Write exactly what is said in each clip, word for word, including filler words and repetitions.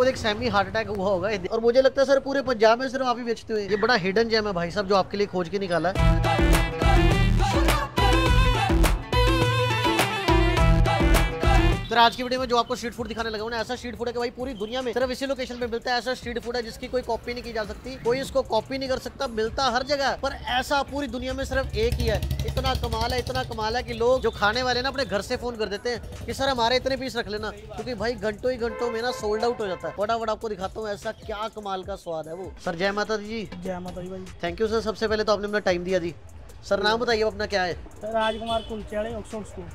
आपको एक semi heart attack हुआ होगा। और मुझे लगता है सर पूरे पंजाब में सिर्फ आप ही बेचते हुए, ये बड़ा हिडन जेम है भाई साहब जो आपके लिए खोज के निकाला है। सर आज की वीडियो में जो आपको स्ट्रीट फूड दिखाने लगा हूं ना, ऐसा स्ट्रीट फूड है कि भाई पूरी दुनिया में सिर्फ इसी लोकेशन पे मिलता है। ऐसा स्ट्रीट फूड है जिसकी कोई कॉपी नहीं की जा सकती, कोई इसको कॉपी नहीं कर सकता, मिलता हर जगह, पर ऐसा पूरी दुनिया में सिर्फ एक ही है। इतना कमाल है, इतना कमाल है कि लोग जो खाने वाले ना अपने घर से फोन कर देते हैं कि सर हमारे इतने पीस रख लेना, क्योंकि भाई घंटों ही घंटों में ना सोल्ड आउट हो जाता है। फटाफट आपको दिखाता हूँ ऐसा क्या कमाल का स्वाद है वो। सर जय माता जी। जय माता जी भाई। थैंक यू सर, सबसे पहले तो आपने अपना टाइम दिया जी। सर नाम बताइए अपना क्या है? सर राजकुमार कुलचे वाले, ऑक्सफोर्ड स्कूल।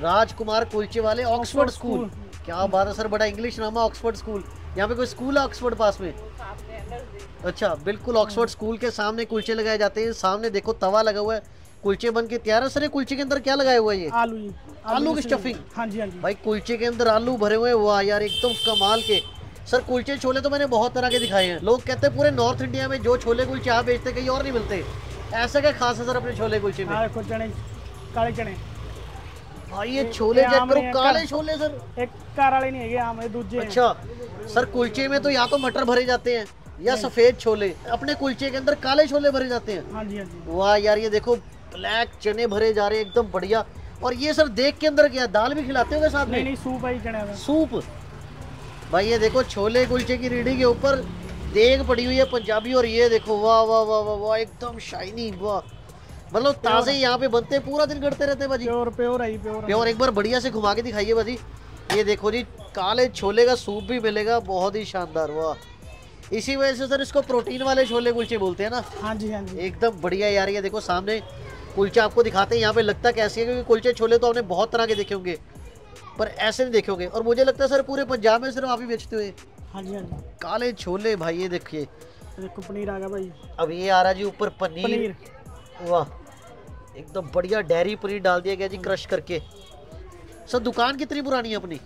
राजकुमार कुलचे वाले, ऑक्सफोर्ड स्कूल। क्या बात है सर, बड़ा इंग्लिश नाम है ऑक्सफोर्ड स्कूल। यहाँ पे कोई स्कूल है ऑक्सफोर्ड पास में? अच्छा बिल्कुल, ऑक्सफोर्ड स्कूल के सामने कुलचे लगाए जाते हैं। सामने देखो तवा लगा हुआ है, कुलचे बन के तैयार है। सर ये कुलचे के अंदर क्या लगाया हुआ है? ये आलू। आलू की स्टफिंग। हाँ जी हाँ जी भाई, कुलचे के अंदर आलू भरे हुए। वाह यार एकदम कमाल के। सर कुलचे छोले तो मैंने बहुत तरह के दिखाए हैं। लोग कहते हैं पूरे नॉर्थ इंडिया में जो छोले कुलचे आप बेचते कहीं और नहीं मिलते, ऐसा क्या खास है सर अपने छोले कुलचे में? काले चने भाई, ये छोले चेक करो, काले छोले सर। एक कार वाले नहीं है ये, आम है दूसरे। अच्छा सर कुलचे में तो या तो मटर भरे जाते हैं या सफेद छोले, अपने कुलचे के अंदर काले छोले भरे जाते हैं। हाँ जी हाँ जी। वाह यार ये देखो ब्लैक चने भरे जा रहे हैं, एकदम बढ़िया। और ये सर देख के अंदर क्या दाल भी खिलाते होंगे साथ में? नहीं नहीं, सूप है चने का, सूप। भाई ये देखो छोले कुलचे की रेडी के ऊपर देख पड़ी हुई है पंजाबी। और ये देखो वाह वाह वाह वाह वाह, एकदम शाइनी। वाह मतलब ताज़े यहाँ पे बनते हैं, पूरा दिन करते रहते हैं भाजी। प्योर प्योर है, प्योर प्योर। एक बार बढ़िया से घुमा के दिखाइए भाजी। ये देखो जी काले छोले का सूप भी मिलेगा, बहुत ही शानदार। वाह, इसी वजह से सर इसको प्रोटीन वाले छोले कुलचे बोलते हैं ना? हाँ जी हाँ जी, एकदम बढ़िया यार। ये देखो सामने कुलचा आपको दिखाते हैं यहाँ पे लगता कैसी है, क्योंकि कुलचे छोले तो आपने बहुत तरह के देखे होंगे पर ऐसे नहीं देखे होंगे। और मुझे लगता है सर पूरे पंजाब में सिर्फ आप ही बेचते हुए। हाँ जी हाँ जी, काले छोले। भाई ये देखिए पनीर आ गया भाई, अब ये आ रहा जी ऊपर पनीर। वाह एकदम बढ़िया, डेयरी पनीर डाल दिया गया जी क्रश करके। सर दुकान कितनी पुरानी है अपनी?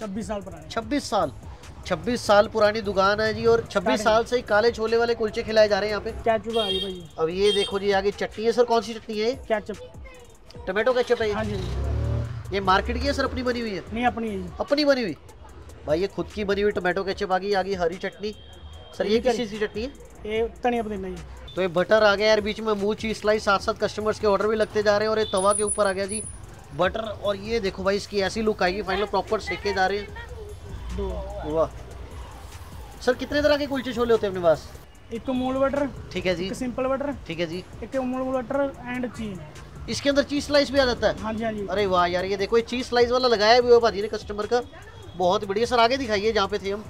छब्बीस साल पुरानी। छब्बीस साल, छब्बीस साल पुरानी दुकान है जी। और छब्बीस साल से ही काले छोले वाले कुलचे खिलाए जा रहे हैं यहाँ पे। कैचअप आ गई भाई। अब ये देखो जी आगे चटनी है सर, कौन सी चटनी है? कैचअप, टोमेटो कैचअप है। हाँ जी। ये मार्केट की है सर, अपनी बनी हुई है? नहीं अपनी, अपनी बनी हुई। भाई ये खुद की बनी हुई टोमेटो कैचअप आ गई। आगे हरी चटनी। सर ये किस चीज़ की चटनी है? ये धनिया पुदीना ही। तो ये बटर आ गया यार, बीच में अमूल चीज स्लाइस, साथ साथ कस्टमर्स के ऑर्डर भी लगते जा रहे हैं। और ये तवा के ऊपर आ गया जी बटर। और ये देखो भाई इसकी ऐसी लुक आएगी फाइनल, प्रॉपर सेके जा रहे हैं। वाह सर कितने तरह के कुलचे छोले होते हैं अपने पास? एक अमूल बटर, ठीक है जी, एक सिंपल बटर, ठीक है जी, एक अमूल बटर एंड चीज। इसके अंदर चीज स्लाइस भी आ जाता है? हाँ जी हाँ जी। अरे वाह यार ये देखो, ये चीज स्लाइस वाला लगाया भी हुआ भाजी ने कस्टमर का, बहुत बढ़िया। सर आगे दिखाइए जहाँ पे थे हम।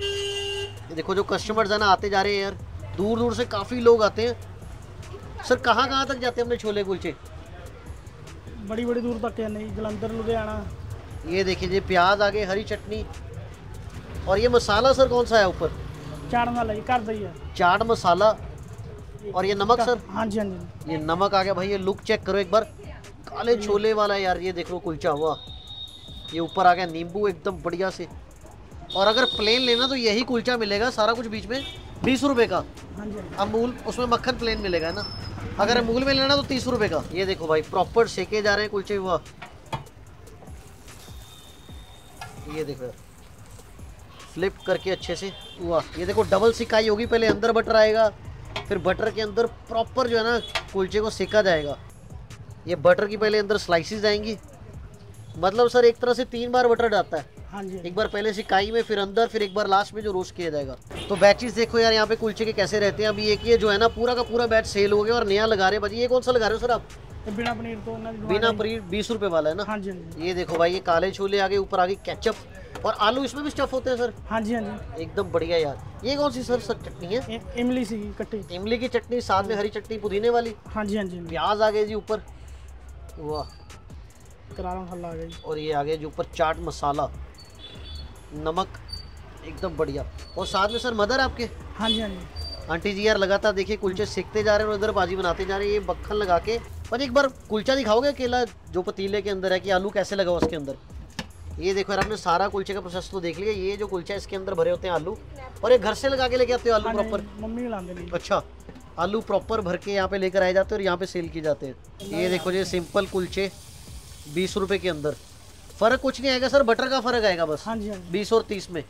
ये देखो जो कस्टमर्स है ना आते जा रहे हैं यार, दूर दूर से काफ़ी लोग आते हैं। सर कहाँ कहाँ तक जाते हैं अपने छोले कुलचे? बड़ी बड़ी दूर तक है, नहीं जलंधर, लुधियाना। ये देखिए जी प्याज आ गए, हरी चटनी। और ये मसाला सर कौन सा है ऊपर? चाट मसाला, ये कर दिया चाट मसाला। और ये नमक सर? हाँ जी हाँ जी, ये नमक आ गया भाई। ये लुक चेक करो एक बार, काले छोले वाला यार। ये देख लो कुलचा हुआ, ये ऊपर आ गया नींबू एकदम बढ़िया से। और अगर प्लेन लेना तो यही कुलचा मिलेगा, सारा कुछ बीच में बीस रुपए का। अमूल उसमें मक्खन प्लेन मिलेगा ना, अगर अमूल में लेना तो तीस रुपए का। ये देखो भाई प्रॉपर सेके जा रहे हैं कुलचे। हुआ ये देखो फ्लिप करके अच्छे से। हुआ ये देखो डबल सिकाई होगी, पहले अंदर बटर आएगा, फिर बटर के अंदर प्रॉपर जो है ना कुलचे को सेका जाएगा। ये बटर की पहले अंदर स्लाइसिस आएंगी, मतलब सर एक तरह से तीन बार बटर डालता है। हाँ जी, एक बार पहले सिकाई में, फिर अंदर, फिर एक बार लास्ट में जो रोस्ट किया जाएगा। तो बैचेस देखो यार यहाँ पे कुलचे के कैसे रहते हैं। अभी एक ये जो है ना पूरा का पूरा बैच सेल हो गया और नया लगा रहे हैं भाजी। ये कौन सा लगा रहे हो सर आप? बिना पनीर तो ना, बिना पनीर बीस रुपए वाला है ना? हाँ जी हाँ जी। ये देखो भाई ये काले छोले आगे, ऊपर आगे केचप। और आलू इसमें भी स्टफ होते हैं सर? हाँ जी हाँ जी, एकदम बढ़िया यार। ये कौन सी सर सर चटनी है? इमली सी चटनी। इमली की चटनी, साथ में हरी चटनी पुदीने वाली। हाँ जी हाँ जी। प्याज आ गए जी ऊपर। वाह करारा मसाला आ गया। और ये आ गया जो ऊपर चाट मसाला, नमक, एकदम बढ़िया। और साथ में सर मदर आपके? हाँ जी हाँ जी। आंटी जी यार लगातार देखिए कुलचे सेकते जा रहे हैं और इधर भाजी बनाते जा रहे हैं ये मक्खन लगा के। पर एक बार कुलचा दिखाओगे केला जो पतीले के अंदर है कि आलू कैसे लगा उसके अंदर? ये देखो यार आपने सारा कुलचे का प्रोसेस तो देख लिया। ये जो कुलचा इसके अंदर भरे होते हैं आलू, और ये घर से लगा के लेके आते हो आलू प्रॉपर? मम्मी लाते। अच्छा, आलू प्रॉपर भर के यहाँ पे लेकर आए जाते हैं और यहाँ पे सेल किए जाते हैं। ये देखो ये सिंपल कुलचे बीस रुपए के अंदर। फर्क कुछ नहीं आएगा सर, बटर का फर्क आएगा बस। हाँ जी हाँ जी। बीस और तीस में।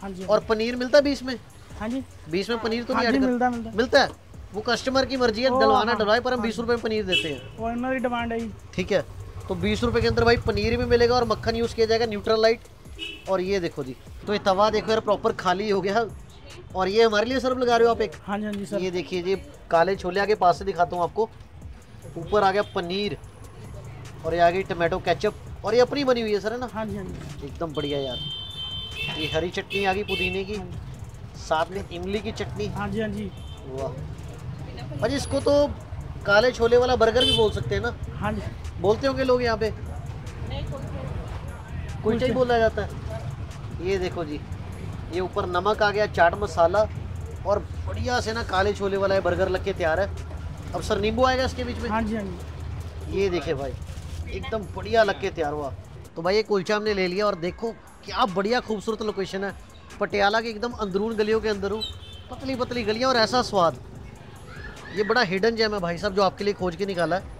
हाँ जी, और पनीर मिलता है बीस में? हाँ जी, बीस में पनीर तो नहीं ऐड मिलता मिलता है, वो कस्टमर की मर्जी है डलवाना डलवाए, पर हम बीस रुपए में पनीर देते हैं, वो इनकी डिमांड है। ठीक है, तो बीस रुपए के अंदर भाई पनीर भी मिलेगा और मक्खन यूज़ किया जाएगा, न्यूट्रलाइट। और ये देखो जी, तो ये तवा देखो यार प्रॉपर खाली हो गया, और ये हमारे लिए सर्व लगा रहे हो आप एक? हाँ जी हाँ जी सर। ये देखिए जी, काले छोले आगे पास से दिखाता हूँ आपको, ऊपर आ गया पनीर और ये आ गई टमाटो केचप, और ये अपनी बनी हुई है सर है ना? हाँ जी हाँ जी, एकदम बढ़िया यार। ये हरी चटनी आ गई पुदीने की, साथ में इमली की चटनी। हाँ जी हाँ जी, वाह। और इसको तो काले छोले वाला बर्गर भी बोल सकते हैं ना? हाँ जी, बोलते होंगे लोग यहाँ पे? कुलचा ही बोला जाता है। ये देखो जी, ये ऊपर नमक आ गया, चाट मसाला, और बढ़िया से ना काले छोले वाला ये बर्गर लग के तैयार है। अब सर नींबू आएगा इसके बीच में? हाँ जी हाँ जी। ये देखे भाई, एकदम बढ़िया लग के तैयार हुआ। तो भाई ये कुलचा हमने ले लिया, और देखो क्या बढ़िया खूबसूरत लोकेशन है पटियाला की, एकदम अंदरून गलियों के अंदर हूँ, पतली पतली गलियाँ और ऐसा स्वाद। ये बड़ा हिडन जैम है भाई साहब जो आपके लिए खोज के निकाला है।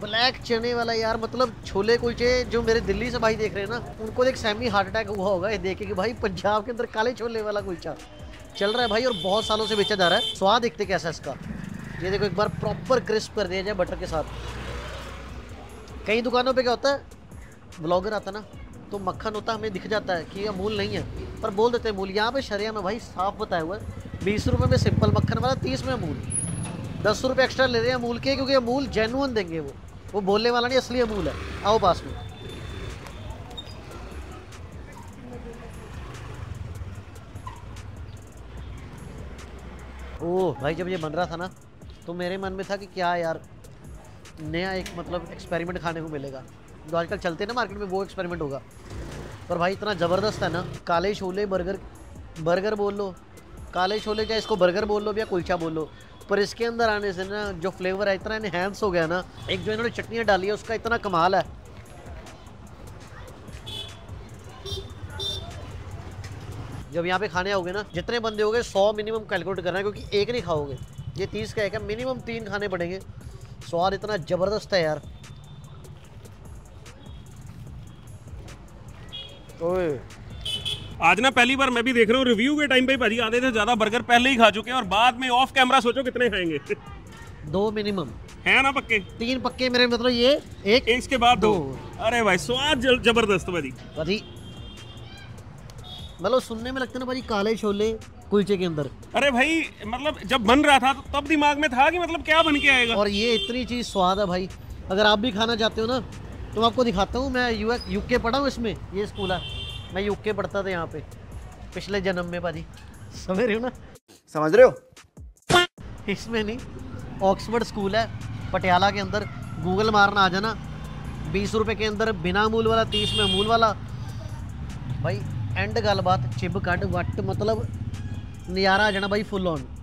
ब्लैक चने वाला यार, मतलब छोले कुलचे जो मेरे दिल्ली से भाई देख रहे हैं ना, उनको एक सेमी हार्ट अटैक हुआ होगा ये देख के कि भाई पंजाब के अंदर काले छोले वाला कुलचा चल रहा है भाई, और बहुत सालों से बेचा जा रहा है। स्वाद देखते कैसा है इसका, ये देखो एक बार प्रॉपर क्रिस्प कर दिया जाए बटर के साथ। कई दुकानों पर क्या होता है, ब्लॉगर आता ना तो मक्खन होता है, हमें दिख जाता है कि अमूल नहीं है, पर बोल देते हैं अमूल। यहाँ पर शरिया में भाई साफ बताया हुआ है, बीस रुपये में सिंपल मक्खन वाला, तीस में अमूल, दस रुपये एक्स्ट्रा ले रहे हैं अमूल के, क्योंकि अमूल जेन्युइन देंगे, वो वो बोलने वाला नहीं, असली अमूल है। आओ पास में। ओह भाई, जब ये बन रहा था ना तो मेरे मन में था कि क्या यार नया एक मतलब एक्सपेरिमेंट खाने को मिलेगा, जो आजकल चलते हैं ना मार्केट में, वो एक्सपेरिमेंट होगा। पर भाई इतना ज़बरदस्त है ना, काले छोले बर्गर, बर्गर बोल लो, काले छोले, चाहे इसको बर्गर बोल लो या कुलचा बोल लो, पर इसके अंदर आने से ना जो फ्लेवर है इतना एनहेंस हो गया ना, एक जो इन्होंने चटनियाँ डाली है उसका इतना कमाल है। जब यहाँ पे खाने आओगे ना, जितने बंदे होंगे सौ मिनिमम कैलकुलेट करना है, क्योंकि एक नहीं खाओगे, ये तीस का एक है, मिनिमम तीन खाने पड़ेंगे। स्वाद इतना ज़बरदस्त है यार। ओए आज ना पहली बार मैं भी देख रहा हूँ, रिव्यू के टाइम पे भाजी आधे से ज्यादा बर्गर पहले ही खा चुके हैं, और बाद में ऑफ कैमरा सोचो कितने खाएंगे। दो मिनिमम है ना, पक्के तीन पक्के मेरे, मतलब ये एक, एक इसके बाद दो, दो। अरे भाई स्वाद जबरदस्त भाजी, भाजी मतलब सुनने में लगता है ना भाजी काले छोले कुलचे के अंदर, अरे भाई मतलब जब बन रहा था तो तब दिमाग में था कि मतलब क्या बन के आएगा, और ये इतनी चीज स्वाद है भाई। अगर आप भी खाना चाहते हो ना तो आपको दिखाता हूँ, मैं यूके पढ़ा हूँ, इसमें ये स्कूल है, मैं यूके पढ़ता था यहाँ पे पिछले जन्म में भाजी, समझ रहे हो ना? समझ रहे हो? इसमें नहीं, ऑक्सफोर्ड स्कूल है पटियाला के अंदर, गूगल मारना आ जाना। बीस रुपए के अंदर बिना अमूल वाला, तीस में अमूल वाला। भाई एंड गल बात चिब कट वट, मतलब नज़ारा आ जाना भाई फुल ऑन।